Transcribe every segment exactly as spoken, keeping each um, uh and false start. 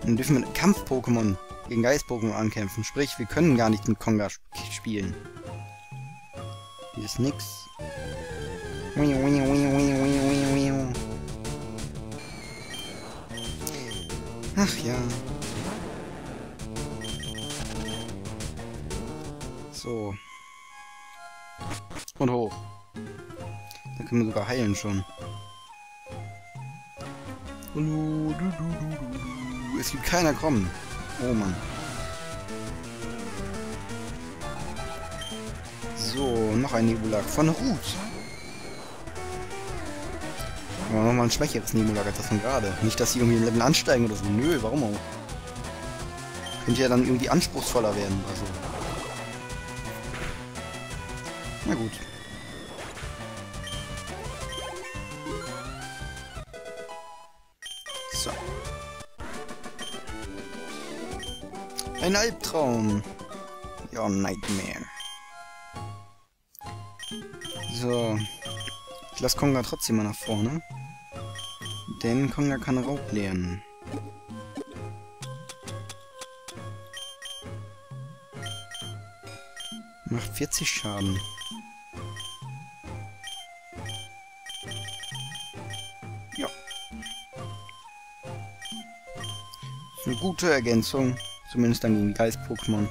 Dann dürfen wir mit Kampf-Pokémon gegen Geist-Pokémon ankämpfen. Sprich, wir können gar nicht mit Konga sp spielen. Hier ist nix. Ach ja. So. Und hoch. Da können wir sogar heilen schon. Es wird keiner kommen. Oh Mann. So, noch ein Nebulak von Ruth. Aber nochmal ein schwächeres Nebulak als das von gerade. Nicht, dass sie irgendwie ein Level ansteigen oder so. Nö, warum auch? Könnte ja dann irgendwie anspruchsvoller werden. Also. Na gut. So. Ein Albtraum. Your Nightmare. So. Ich lasse Konga trotzdem mal nach vorne. Denn Konga kann Raub lernen. Macht vierzig Schaden. Ja. Ist eine gute Ergänzung. Zumindest dann gegen die Geist-Pokémon.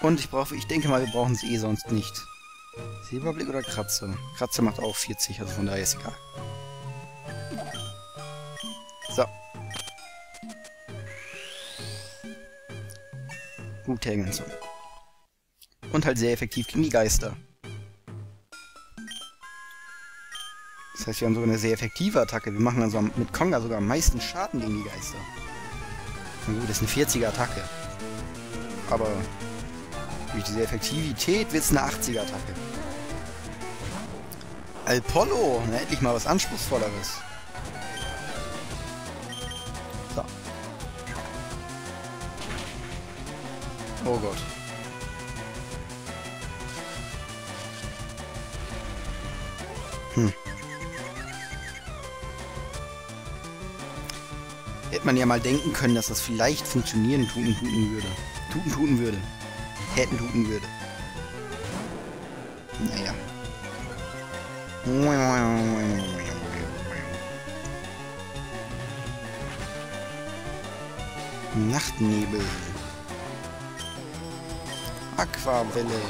Und ich brauche, ich denke mal, wir brauchen sie eh sonst nicht. Silberblick oder Kratzer? Kratzer macht auch vierzig, also von daher ist egal. So. Gute Ergänzung. Und halt sehr effektiv gegen die Geister. Das heißt, wir haben sogar eine sehr effektive Attacke. Wir machen also mit Konga sogar am meisten Schaden gegen die Geister. Na gut, das ist eine vierziger Attacke. Aber durch diese Effektivität wird es eine achtziger Attacke. Alpollo! Na, endlich mal was Anspruchsvolleres. So. Oh Gott. Hm. Hätte man ja mal denken können, dass das vielleicht funktionieren tuten tuten würde. Tuten tuten würde. Hätten tuten würde. Naja. Nachtnebel. Aquawelle.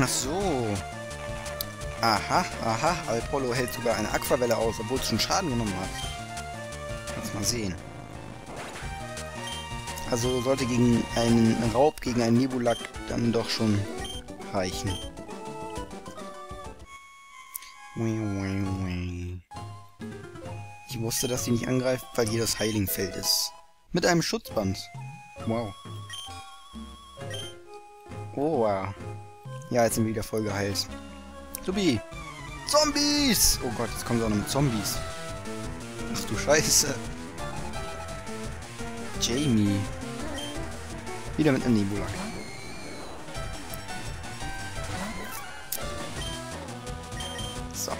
Ach so. Aha, aha, Alpollo hält sogar eine Aquawelle aus, obwohl es schon Schaden genommen hat. Kannst mal sehen. Also sollte gegen einen Raub, gegen einen Nebulak dann doch schon reichen. Ich wusste, dass sie nicht angreift, weil hier das Heilingfeld ist. Mit einem Schutzband. Wow. Oh, wow. Ja, jetzt sind wir wieder voll geheilt. Subi! Zombies! Oh Gott, jetzt kommen sie auch noch mit Zombies. Ach du Scheiße. Jamie. Wieder mit einem Nebulak. So. Oh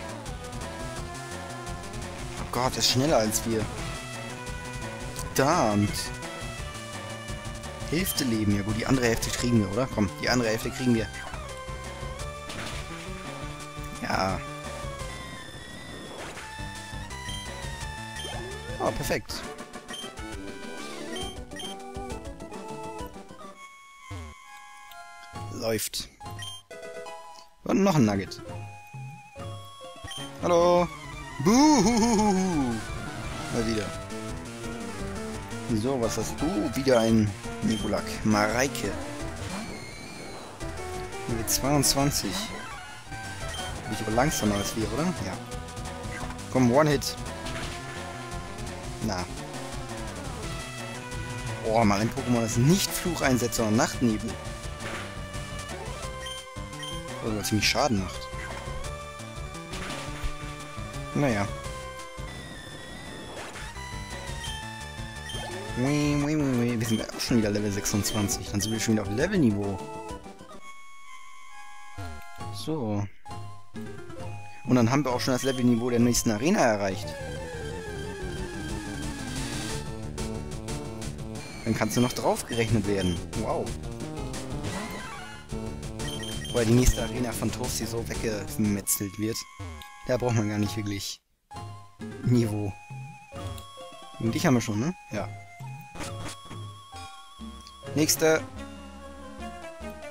Gott, er ist schneller als wir. Verdammt. Hälfte leben. Ja gut, die andere Hälfte kriegen wir, oder? Komm, die andere Hälfte kriegen wir. Ja. Oh, perfekt. Läuft. Und noch ein Nugget. Hallo. Buhuhuhu. Mal wieder. So, was hast du? Wieder ein Nebulak. Mareike. Mit zweiundzwanzig. Ich aber langsamer als wir, oder? Ja. Komm, One-Hit. Na. Oh, mal ein Pokémon, das nicht Fluch einsetzt, sondern Nachtnebel. Also, was ziemlich Schaden macht. Naja. Wir sind auch schon wieder Level sechsundzwanzig. Dann sind wir schon wieder auf Level-Niveau. So. Und dann haben wir auch schon das Levelniveau der nächsten Arena erreicht. Dann kannst du noch draufgerechnet werden. Wow. Weil die nächste Arena von Toasty so weggemetzelt wird. Da braucht man gar nicht wirklich Niveau. Und dich haben wir schon, ne? Ja. Nächste.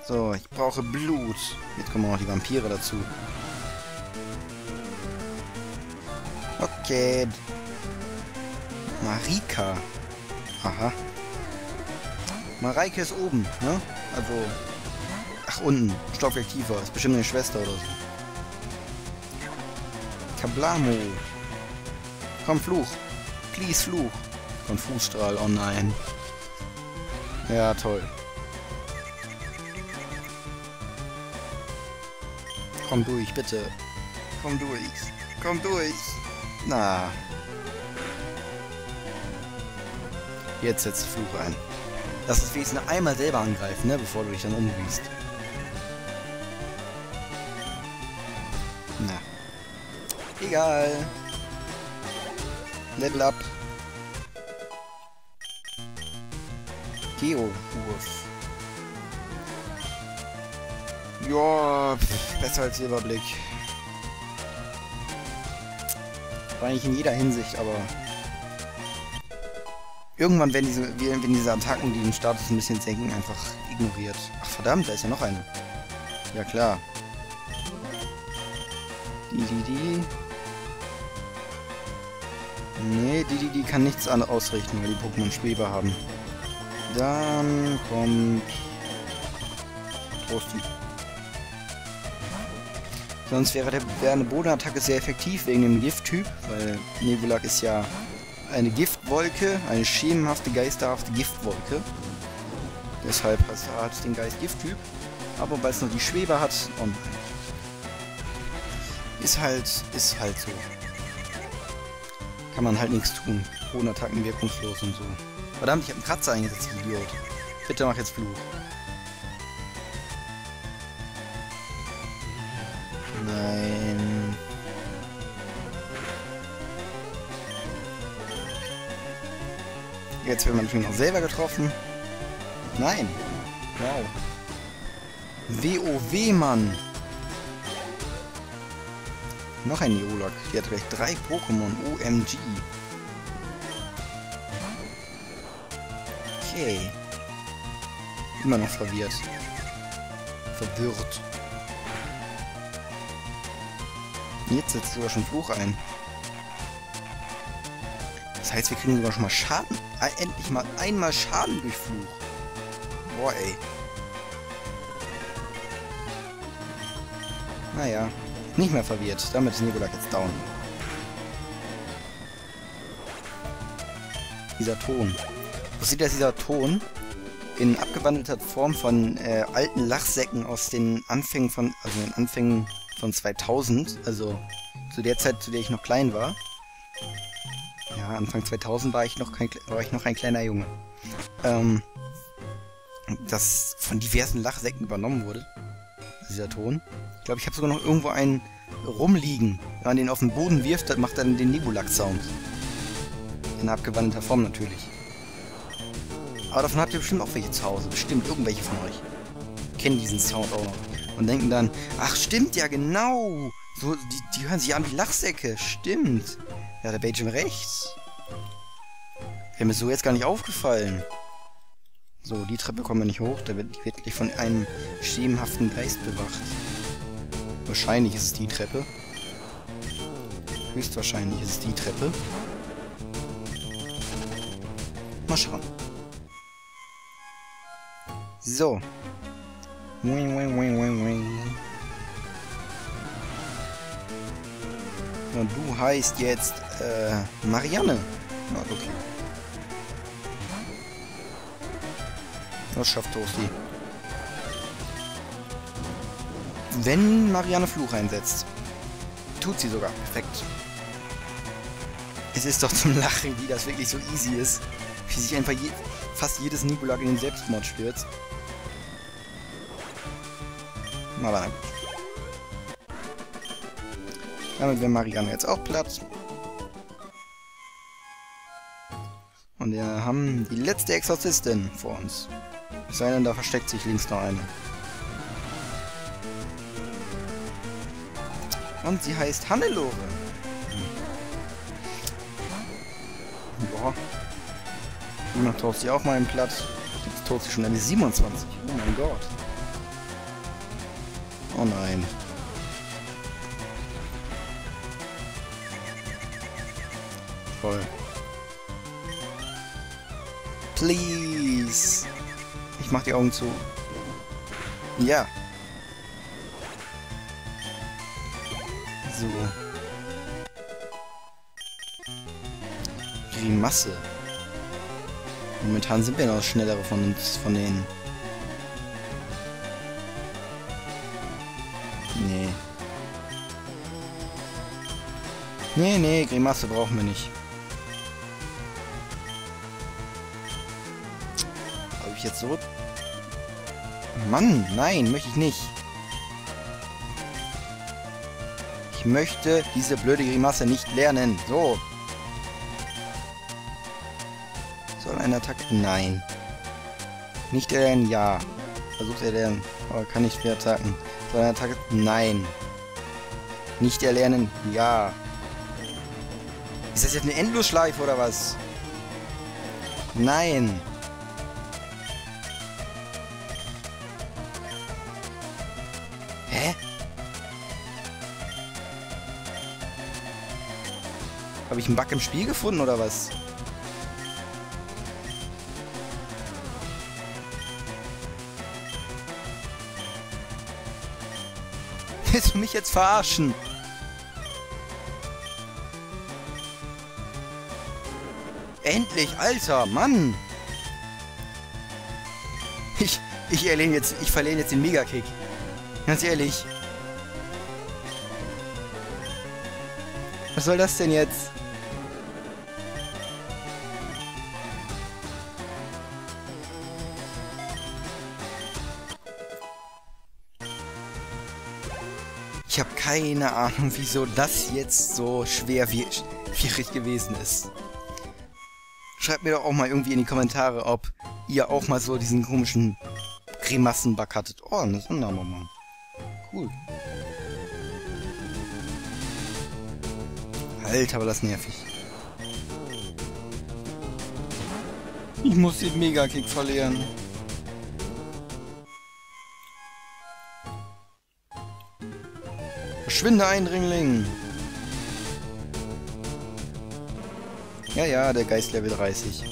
So, ich brauche Blut. Jetzt kommen auch noch die Vampire dazu. Okay. Marika. Aha. Mareike ist oben, ne? Also... Ach, unten. Stockwerk tiefer. Ist bestimmt eine Schwester oder so. Kablamo. Komm, Fluch. Please, Fluch. Von Fußstrahl. Oh nein. Ja, toll. Komm durch, bitte. Komm durch. Komm durch. Na. Jetzt setzt du Fluch ein. Lass es wenigstens einmal selber angreifen, ne, bevor du dich dann umriechst. Na. Egal. Level up. Geo-Wurf. Joa, besser als Silberblick. War eigentlich in jeder Hinsicht, aber... Irgendwann werden diese, werden diese Attacken, die den Status ein bisschen senken, einfach ignoriert. Ach verdammt, da ist ja noch eine. Ja klar. Die, die, die. Nee, die, die, die kann nichts an ausrichten, weil die Pokémon Schwebe haben. Dann kommt... Toasty. Sonst wäre, der, wäre eine Bodenattacke sehr effektiv wegen dem Gifttyp, weil Nebulak ist ja... eine Giftwolke, eine schemenhafte, geisterhafte Giftwolke. Deshalb hat es den Geist Gifttyp. Aber weil es noch die Schwebe hat, oh nein. Ist halt, ist halt so. Kann man halt nichts tun. Bodenattacken wirkungslos und so. Verdammt, ich habe einen Kratzer eingesetzt, Idiot. Bitte mach jetzt Fluch. Nein. Jetzt wird man natürlich noch selber getroffen. Nein. Wow. WoW, Mann. Noch ein Jolok. Die hat gleich drei Pokémon. O M G. Okay. Immer noch verwirrt. Verwirrt. Jetzt setzt sogar schon Fluch ein. Das heißt, wir kriegen sogar schon mal Schaden. Endlich mal einmal Schaden durch Fluch. Boah, ey. Naja, nicht mehr verwirrt. Damit ist Nikolak jetzt down. Dieser Ton. Wo sieht das dieser Ton? In abgewandelter Form von äh, alten Lachsäcken aus den Anfängen von, also den Anfängen von zweitausend. Also zu der Zeit, zu der ich noch klein war. Ja, Anfang zweitausend war ich noch kein, war ich noch ein kleiner Junge. Ähm, das von diversen Lachsäcken übernommen wurde, dieser Ton. Ich glaube, ich habe sogar noch irgendwo einen rumliegen. Wenn man den auf den Boden wirft, macht dann den Nebulak-Sound. In abgewandelter Form natürlich. Aber davon habt ihr bestimmt auch welche zu Hause. Bestimmt irgendwelche von euch. Kennen diesen Sound auch noch. Und denken dann, ach stimmt, ja genau. So, die, die hören sich an wie Lachsäcke. Stimmt. Ja, der BeyJim rechts. Wäre mir so jetzt gar nicht aufgefallen. So, die Treppe kommen wir nicht hoch. Da wird wirklich von einem schemenhaften Geist bewacht. Wahrscheinlich ist es die Treppe. Höchstwahrscheinlich ist es die Treppe. Mal schauen. So. Wing, wing, wing, wing, wing. Und du heißt jetzt, äh, Marianne. Na, okay. Das schafft Toasty. Wenn Marianne Fluch einsetzt. Tut sie sogar. Perfekt. Es ist doch zum Lachen, wie das wirklich so easy ist. Wie sich einfach je fast jedes Nikolak in den Selbstmord stürzt. Na, warte. Damit wäre Marianne jetzt auch platt. Und wir haben die letzte Exorzistin vor uns. Es sei denn, da versteckt sich links noch eine. Und sie heißt Hannelore. Boah. Und macht Toasty auch mal einen Platz. Gibt es Toasty schon eine siebenundzwanzig. Oh mein Gott. Oh nein. Voll. Please. Ich mach die Augen zu. Ja. So. Grimasse. Momentan sind wir noch schnellere von uns, von denen. Nee. Nee, nee, Grimasse brauchen wir nicht. Habe ich jetzt so... Mann, nein, möchte ich nicht. Ich möchte diese blöde Grimasse nicht lernen. So. Soll ein Attacke? Nein. Nicht erlernen? Ja. Versucht erlernen. Aber oh, kann nicht mehr attacken. Soll ein Attacke? Nein. Nicht erlernen? Ja. Ist das jetzt eine Endlosschleife oder was? Nein. Hä? Habe ich einen Bug im Spiel gefunden oder was? Willst du mich jetzt verarschen? Endlich, Alter, Mann! Ich, ich erlehne jetzt, ich verlehne jetzt den Mega-Kick. Ganz ehrlich. Was soll das denn jetzt? Ich habe keine Ahnung, wieso das jetzt so schwer wie schwierig gewesen ist. Schreibt mir doch auch mal irgendwie in die Kommentare, ob ihr auch mal so diesen komischen Grimassen-Bug hattet. Oh, eine Sondermama, Mann. Cool. Alter, aber das nervig. Ich muss den Mega-Kick verlieren. Verschwinde, Eindringling! Ja, ja, der Geist Level dreißig.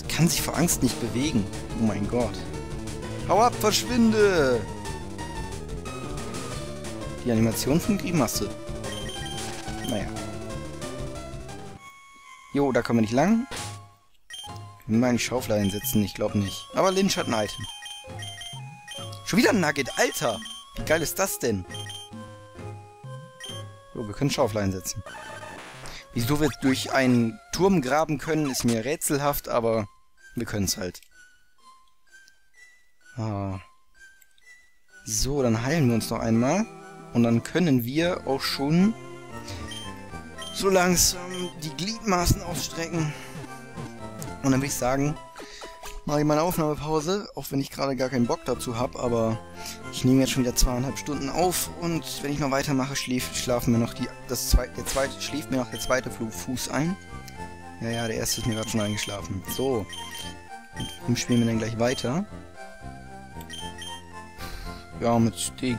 Das kann sich vor Angst nicht bewegen. Oh mein Gott. Hau ab, verschwinde! Die Animation von Grimasse. Naja. Jo, da kommen wir nicht lang. Mein Schauflein einsetzen, ich glaube nicht. Aber Lynch hat ein Item. Schon wieder ein Nugget, Alter! Wie geil ist das denn? So, wir können Schauflein setzen. Wieso wir durch einen Turm graben können, ist mir rätselhaft, aber wir können es halt. Ah. So, dann heilen wir uns noch einmal. Und dann können wir auch schon so langsam die Gliedmaßen ausstrecken. Und dann würde ich sagen... mache ich meine Aufnahmepause, auch wenn ich gerade gar keinen Bock dazu habe, aber ich nehme jetzt schon wieder zweieinhalb Stunden auf und wenn ich noch weitermache, schläft, schlafen mir noch die, das zweite, der zweite, schläft mir noch der zweite Fuß ein. Ja, ja, der erste ist mir gerade schon eingeschlafen. So, und spielen wir dann gleich weiter. Ja, mit die,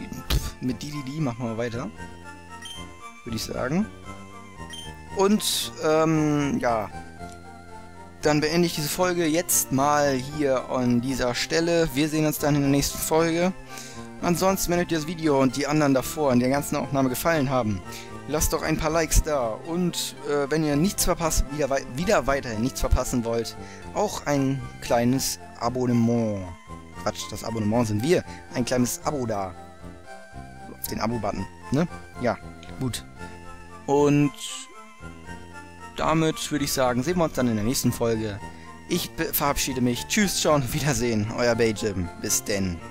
mit die, die, die machen wir weiter, würde ich sagen. Und, ähm, ja... dann beende ich diese Folge jetzt mal hier an dieser Stelle. Wir sehen uns dann in der nächsten Folge. Ansonsten, wenn euch das Video und die anderen davor in der ganzen Aufnahme gefallen haben, lasst doch ein paar Likes da. Und äh, wenn ihr nichts verpasst, wieder, wei wieder weiterhin nichts verpassen wollt, auch ein kleines Abonnement. Quatsch, das Abonnement sind wir. Ein kleines Abo da. Auf den Abo-Button, ne? Ja, gut. Und... damit würde ich sagen, sehen wir uns dann in der nächsten Folge. Ich verabschiede mich. Tschüss, ciao und Wiedersehen. Euer BeyJim. Bis denn.